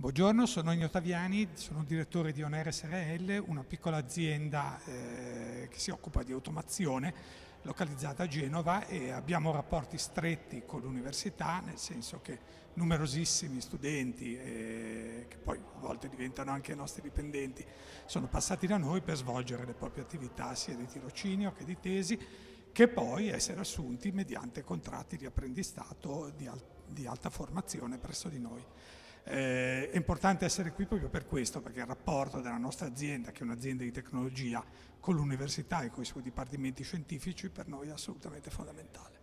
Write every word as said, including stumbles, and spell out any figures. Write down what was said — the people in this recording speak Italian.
Buongiorno, sono Agno Taviani, sono direttore di OnAIR S R L, una piccola azienda eh, che si occupa di automazione localizzata a Genova, e abbiamo rapporti stretti con l'università, nel senso che numerosissimi studenti, eh, che poi a volte diventano anche i nostri dipendenti, sono passati da noi per svolgere le proprie attività sia di tirocinio che di tesi, che poi essere assunti mediante contratti di apprendistato di, al di alta formazione presso di noi. Eh, è importante essere qui proprio per questo, perché il rapporto della nostra azienda, che è un'azienda di tecnologia, con l'università e con i suoi dipartimenti scientifici per noi è assolutamente fondamentale.